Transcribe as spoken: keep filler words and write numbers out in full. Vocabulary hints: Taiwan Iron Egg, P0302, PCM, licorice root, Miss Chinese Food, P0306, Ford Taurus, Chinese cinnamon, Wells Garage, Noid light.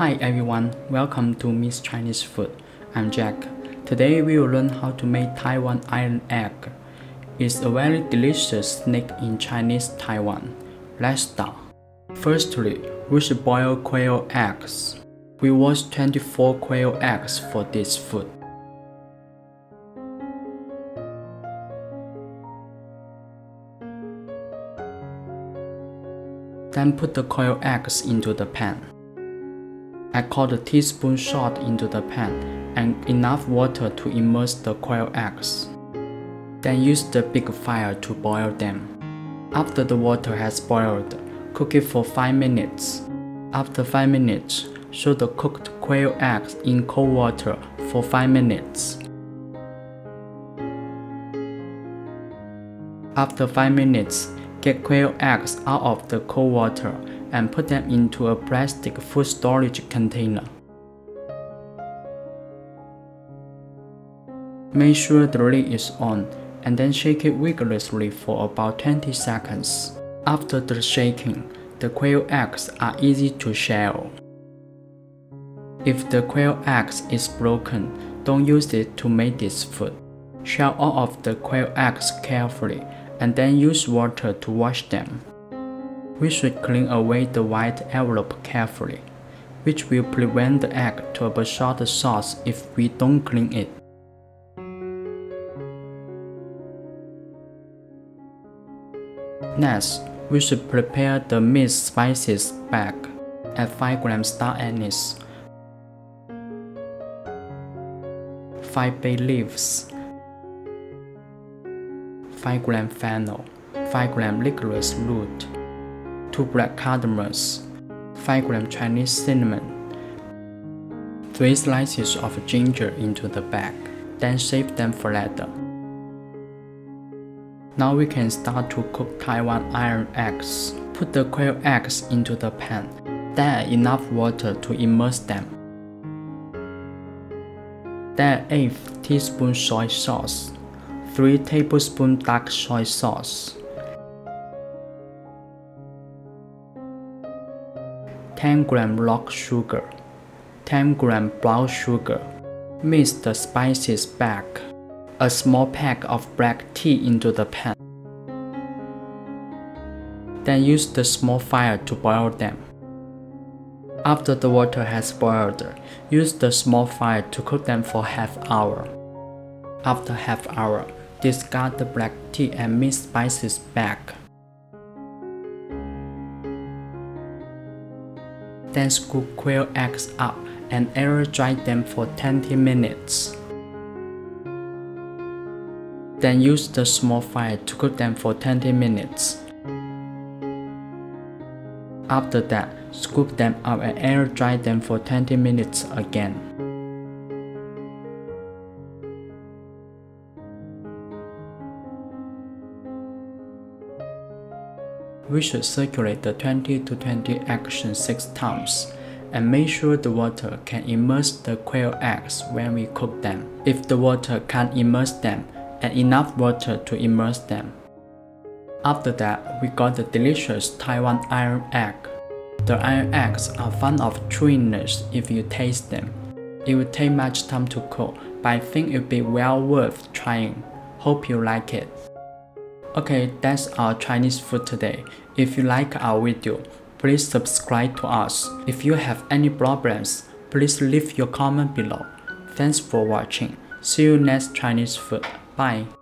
Hi everyone, welcome to Miss Chinese Food. I'm Jack. Today we will learn how to make Taiwan iron egg. It's a very delicious snack in Chinese Taiwan. Let's start. Firstly, we should boil quail eggs. We wash twenty-four quail eggs for this food. Then put the quail eggs into the pan. I caught a teaspoon shot into the pan and enough water to immerse the quail eggs. Then use the big fire to boil them. After the water has boiled, cook it for five minutes. After five minutes, soak the cooked quail eggs in cold water for five minutes. After five minutes, get quail eggs out of the cold water and put them into a plastic food storage container. Make sure the lid is on and then shake it vigorously for about twenty seconds. After the shaking, the quail eggs are easy to shell. If the quail eggs is broken, don't use it to make this food. Shell all of the quail eggs carefully and then use water to wash them. We should clean away the white envelope carefully, which will prevent the egg to absorb the sauce if we don't clean it. Next, we should prepare the mixed spices bag. Add five grams star anise, five bay leaves, five grams fennel, five grams licorice root, two black cardamoms, five grams Chinese cinnamon, three slices of ginger into the bag, then shape them flatter. Now we can start to cook Taiwan iron eggs. Put the quail eggs into the pan, then add enough water to immerse them. Then add eight teaspoons soy sauce, three tablespoons dark soy sauce, ten grams rock sugar, ten grams brown sugar. Mix the spices back. A small pack of black tea into the pan. Then use the small fire to boil them. After the water has boiled, use the small fire to cook them for half hour. After half hour, discard the black tea and mix spices back. Then scoop quail eggs up and air dry them for twenty minutes. Then use the small fire to cook them for twenty minutes. After that, scoop them up and air dry them for twenty minutes again. We should circulate the twenty to twenty action six times and make sure the water can immerse the quail eggs when we cook them. If the water can't immerse them, add enough water to immerse them. After that, we got the delicious Taiwan iron egg. The iron eggs are fun of chewiness if you taste them. It will take much time to cook, but I think it will be well worth trying. Hope you like it. Okay, that's our Chinese food today. If you like our video, please subscribe to us. If you have any problems, please leave your comment below. Thanks for watching. See you next Chinese food. Bye.